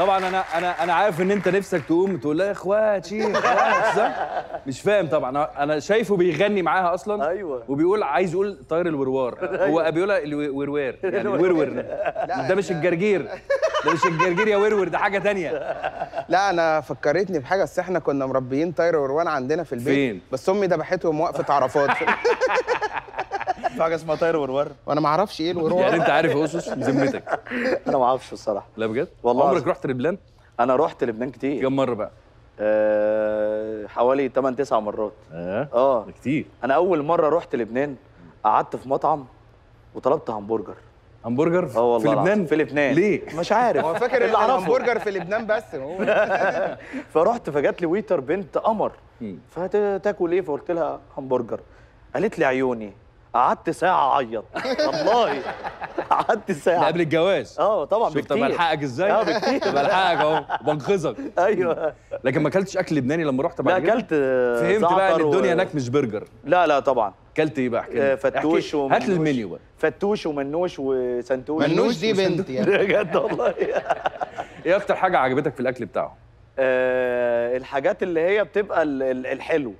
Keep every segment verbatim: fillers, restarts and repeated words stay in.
طبعا انا انا انا عارف ان انت نفسك تقوم تقول لها يا اخواتي خلاص صح؟ مش فاهم طبعا، انا شايفه بيغني معاها اصلا. ايوه وبيقول عايز يقول طاير الوروار. هو بيقولها الوروار يعني الورور، ده مش الجرجير، ده مش الجرجير يا ورور، ده حاجه ثانيه. لا انا فكرتني بحاجه، بس احنا كنا مربيين طاير وروان عندنا في البيت. فين؟ بس امي ذبحتهم وقفه عرفات. في حاجه اسمها طاير ورور وانا ما اعرفش ايه الورور يعني. انت عارف يا اوس أوس بذمتك؟ انا ما اعرفش الصراحه. لا بجد والله. عمرك رحت لبنان؟ انا رحت لبنان كتير. كم مره بقى؟ أه حوالي تمن تسع مرات. اه اه كتير. انا اول مره رحت لبنان قعدت في مطعم وطلبت همبرجر. همبرجر في لبنان؟ في لبنان. ليه؟ مش عارف، هو فاكر اللي اعرفه همبرجر في لبنان بس. فرحت فجات لي ويتر بنت قمر، فتاكل ايه؟ فقلت لها همبرجر. قالت لي عيوني. قعدت ساعة اعيط والله، قعدت ساعة. قبل الجواز؟ اه طبعا. شفت بلحقك ازاي؟ اه بكتير بلحقك اهو وبنقذك. ايوه. لكن ما اكلتش اكل لبناني لما رحت بعد كده؟ لا اكلت. فهمت بقى ان الدنيا هناك مش برجر. لا لا طبعا. اكلت ايه بقى؟ احكي. فتوش ومنوش. هات المنيو بقى. فتوش ومنوش وسنتوش. منوش دي بنت يعني بجد والله. ايه اكتر حاجة عجبتك في الاكل بتاعهم؟ آه الحاجات اللي هي بتبقى الحلو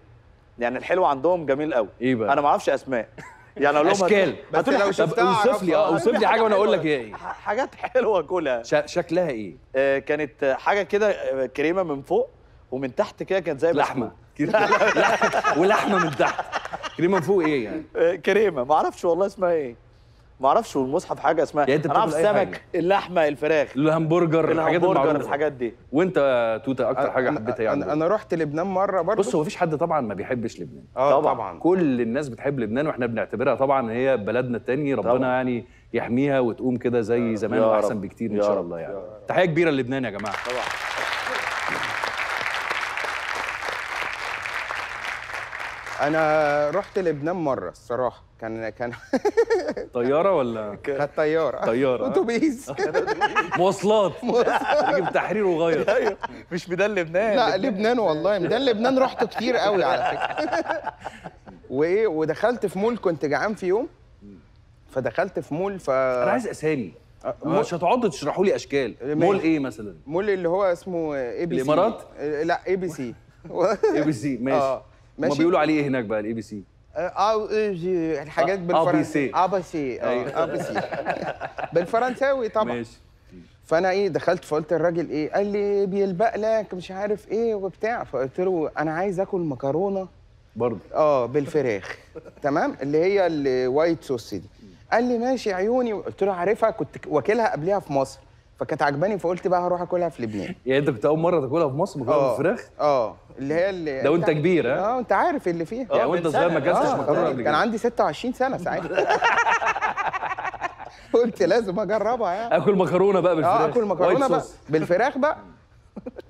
يعني، الحلو عندهم جميل قوي. ايه بقى؟ انا ما اعرفش اسماء يعني، اقول لهم اشكال بس لو شفتها اوصف لي. اه اوصف لي حاجه وانا اقول لك هي ايه. حاجات حلوه كلها. شكلها ايه؟ آه كانت حاجه كده كريمه من فوق ومن تحت كده كانت زي لحمه ولحمه من تحت. كريمه من فوق ايه يعني؟ آه كريمه ما اعرفش والله اسمها ايه، ما اعرفش. والمصحف حاجه اسمها يعني. انت بتعرف السمك، اللحمه، الفراخ، الهمبرجر، الحاجات المعروفه، الحاجات دي. وانت توته اكتر حاجه حبيتها يعني؟ انا رحت لبنان مره برضه. بص هو مفيش حد طبعا ما بيحبش لبنان. اه طبعا. طبعا كل الناس بتحب لبنان، واحنا بنعتبرها طبعا هي بلدنا الثاني، ربنا طبعا يعني يحميها وتقوم كده زي زمان واحسن بكتير ان شاء الله يعني. تحيه كبيره للبنان يا جماعه. طبعا. انا رحت لبنان مره الصراحه، كان كان طياره ولا كانت طياره طياره اتوبيس مواصلات راجل تحرير وغير. ايوه مش ميدان لبنان. لا لبنان والله ميدان لبنان رحت كتير قوي على فكره. وايه ودخلت في مول، كنت جعان في يوم فدخلت في مول. ف انا عايز اسامي، مش هتقعدوا تشرحوا لي اشكال. مول ايه مثلا؟ مول اللي هو اسمه اي بي سي الامارات. لا اي بي سي. اي بي سي ماشي. ما بيقولوا عليه ايه هناك بقى الاي بي سي؟ اه الحاجات بالفرنسي. اه بي سي. اه بي سي بالفرنساوي طبعا. ماشي. فانا ايه دخلت فقلت الراجل ايه، قال لي بيلبق لك مش عارف ايه وبتاع. فقلت له انا عايز اكل مكرونه برضه اه بالفراخ تمام، اللي هي الوايت صوص دي. قال لي ماشي عيوني. قلت له عارفها، كنت واكلها قبلها في مصر فكانت عجباني، فقلت بقى هروح اكلها في لبنان. يعني انت كنت اول مره تاكلها في مصر مكرونه بالفراخ؟ اه اللي هي اللي ده وانت كبير. اه انت عارف اللي فيها يعني. وانت صغير ما اكلتش مكرونه قبل كده؟ كان عندي ستة وعشرين سنه ساعتها. قلت لازم اجربها يعني. اكل مكرونه بقى بالفراخ. اه اكل مكرونه بقى بالفراخ بقى.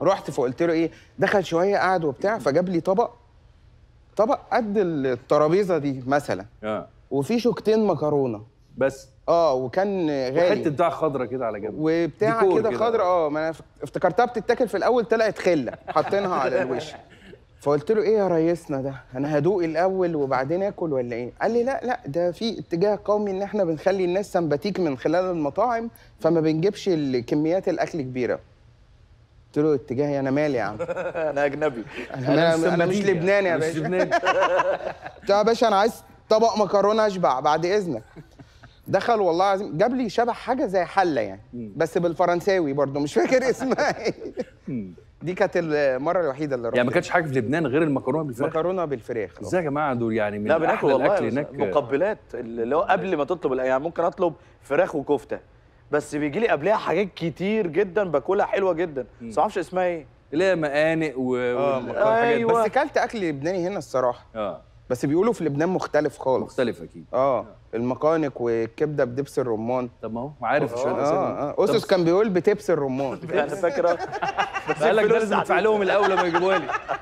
رحت فقلت له ايه، دخل شويه قعد وبتاع، فجاب لي طبق طبق قد الترابيزه دي مثلا اه وفيه شوكتين مكرونه بس. اه وكان غالي. حته بتاع خضره كده على جنب وبتاع كده خضره. اه ما انا افتكرتها بتتاكل في الاول، طلعت خله حاطينها على الوش. فقلت له ايه يا ريسنا ده، انا هدوق الاول وبعدين اكل ولا ايه؟ قال لي لا لا ده في اتجاه قومي ان احنا بنخلي الناس سمباتيك من خلال المطاعم، فما بنجيبش كميات الاكل كبيره. قلت له اتجاهي انا مالي يا عم؟ انا اجنبي، انا, أنا, أنا مش لبناني يا باشا. مش لبناني. قلت له يا باشا انا عايز طبق مكرونه اشبع بعد اذنك. دخل والله العظيم جاب لي شبه حاجه زي حله يعني بس بالفرنساوي برضه مش فاكر اسمها ايه. دي كانت المره الوحيده اللي رحت يعني. ما كانتش حاجه في لبنان غير المكرونه بالفراخ. المكرونه بالفراخ ازاي يا جماعه دول يعني؟ من لا بناكل والله هناك مقبلات اللي هو قبل ما تطلب يعني. ممكن اطلب فراخ وكفته بس بيجي لي قبلها حاجات كتير جدا باكلها حلوه جدا بس ما اعرفش اسمها ايه، اللي هي مقانق و أيوة. بس اكلت اكل لبناني هنا الصراحه. اه بس بيقولوا في لبنان مختلف خالص. مختلف اكيد. اه المقانق والكبده بدبس الرمان. طب ما هو عارف شويه اسامي. اه اه أوس أوس كان بيقول بتبس الرمان. انا فاكره بس قال لك لازم ادفع لهم الاول ما يجيبوها لي.